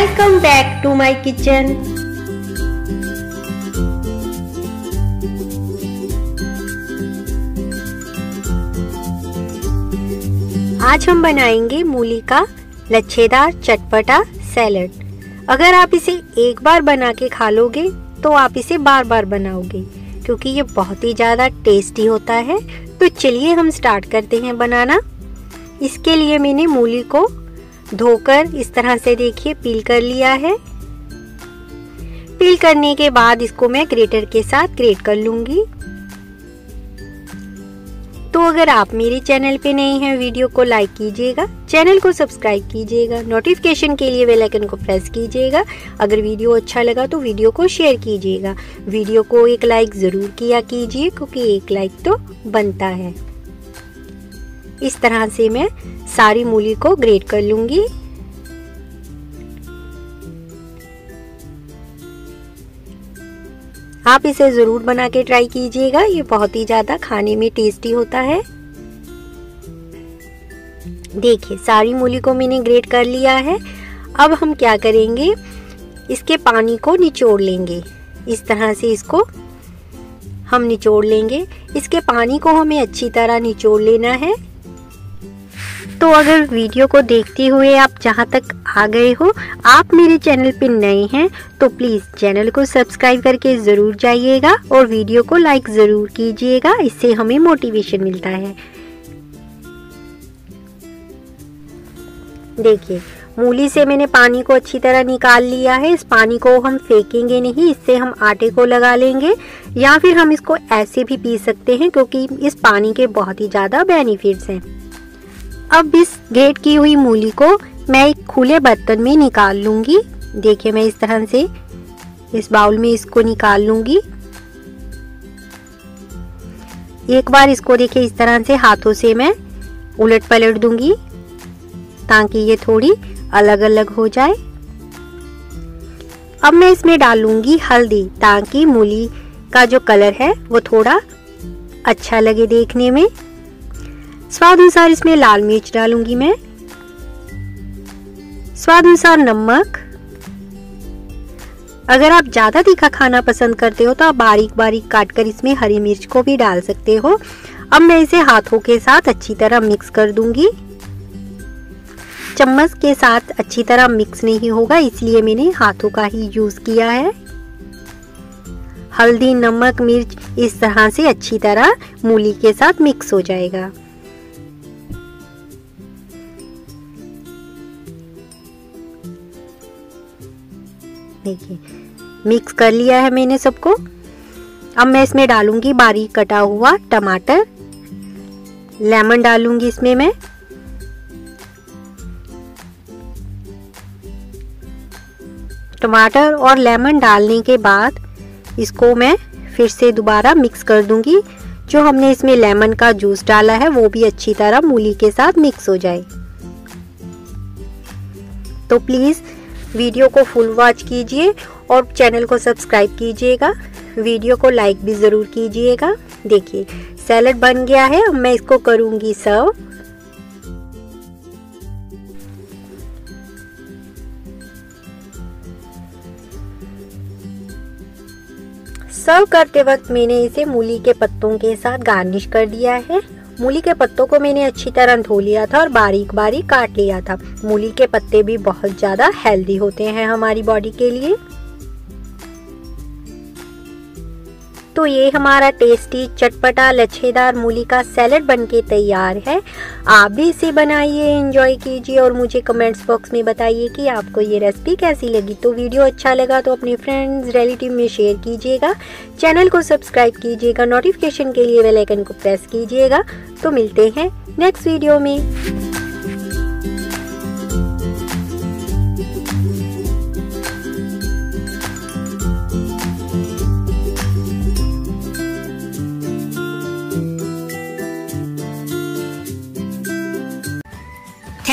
Welcome back to my kitchen. आज हम बनाएंगे मूली का लच्छेदार चटपटा सैलेड। अगर आप इसे एक बार बना के खा लोगे तो आप इसे बार बार बनाओगे क्योंकि ये बहुत ही ज़्यादा टेस्टी होता है। तो चलिए हम स्टार्ट करते हैं बनाना। इसके लिए मैंने मूली को धोकर इस तरह से देखिए पील कर लिया है। पील करने के बाद इसको मैं ग्रेटर के साथ ग्रेट कर लूंगी। तो अगर आप मेरे चैनल पे नए हैं, वीडियो को लाइक कीजिएगा, चैनल को सब्सक्राइब कीजिएगा, नोटिफिकेशन के लिए बेल आइकन को प्रेस कीजिएगा। अगर वीडियो अच्छा लगा तो वीडियो को शेयर कीजिएगा। वीडियो को एक लाइक ज़रूर किया कीजिए क्योंकि एक लाइक तो बनता है। इस तरह से मैं सारी मूली को ग्रेट कर लूंगी। आप इसे जरूर बना के ट्राई कीजिएगा, ये बहुत ही ज्यादा खाने में टेस्टी होता है। देखिए सारी मूली को मैंने ग्रेट कर लिया है। अब हम क्या करेंगे, इसके पानी को निचोड़ लेंगे। इस तरह से इसको हम निचोड़ लेंगे। इसके पानी को हमें अच्छी तरह निचोड़ लेना है। तो अगर वीडियो को देखते हुए आप जहाँ तक आ गए हो, आप मेरे चैनल पर नए हैं तो प्लीज़ चैनल को सब्सक्राइब करके ज़रूर जाइएगा और वीडियो को लाइक ज़रूर कीजिएगा, इससे हमें मोटिवेशन मिलता है। देखिए मूली से मैंने पानी को अच्छी तरह निकाल लिया है। इस पानी को हम फेंकेंगे नहीं, इससे हम आटे को लगा लेंगे या फिर हम इसको ऐसे भी पी सकते हैं क्योंकि इस पानी के बहुत ही ज़्यादा बेनिफिट्स हैं। अब इस ग्रेट की हुई मूली को मैं एक खुले बर्तन में निकाल लूँगी। देखिए मैं इस तरह से इस बाउल में इसको निकाल लूँगी। एक बार इसको देखिए इस तरह से हाथों से मैं उलट पलट दूँगी ताकि ये थोड़ी अलग अलग हो जाए। अब मैं इसमें डालूँगी हल्दी ताकि मूली का जो कलर है वो थोड़ा अच्छा लगे देखने में। स्वाद अनुसार इसमें लाल मिर्च डालूंगी मैं, स्वाद अनुसार नमक। अगर आप ज़्यादा तीखा खाना पसंद करते हो तो आप बारीक बारीक काट कर इसमें हरी मिर्च को भी डाल सकते हो। अब मैं इसे हाथों के साथ अच्छी तरह मिक्स कर दूंगी। चम्मच के साथ अच्छी तरह मिक्स नहीं होगा इसलिए मैंने हाथों का ही यूज़ किया है। हल्दी नमक मिर्च इस तरह से अच्छी तरह मूली के साथ मिक्स हो जाएगा। देखिए मिक्स कर लिया है मैंने सबको। अब मैं इसमें डालूंगी बारीक कटा हुआ टमाटर, लेमन डालूंगी इसमें मैं। टमाटर और लेमन डालने के बाद इसको मैं फिर से दोबारा मिक्स कर दूंगी। जो हमने इसमें लेमन का जूस डाला है वो भी अच्छी तरह मूली के साथ मिक्स हो जाए। तो प्लीज़ वीडियो को फुल वॉच कीजिए और चैनल को सब्सक्राइब कीजिएगा, वीडियो को लाइक भी ज़रूर कीजिएगा। देखिए सैलेड बन गया है। अब मैं इसको करूँगी सर्व। सर्व करते वक्त मैंने इसे मूली के पत्तों के साथ गार्निश कर दिया है। मूली के पत्तों को मैंने अच्छी तरह धो लिया था और बारीक बारीक काट लिया था। मूली के पत्ते भी बहुत ज़्यादा हेल्दी होते हैं हमारी बॉडी के लिए। तो ये हमारा टेस्टी चटपटा लच्छेदार मूली का सैलेड बनके तैयार है। आप भी इसे बनाइए, एंजॉय कीजिए और मुझे कमेंट्स बॉक्स में बताइए कि आपको ये रेसिपी कैसी लगी। तो वीडियो अच्छा लगा तो अपने फ्रेंड्स रिलेटिव में शेयर कीजिएगा, चैनल को सब्सक्राइब कीजिएगा, नोटिफिकेशन के लिए बेल आइकन को प्रेस कीजिएगा। तो मिलते हैं नेक्स्ट वीडियो में।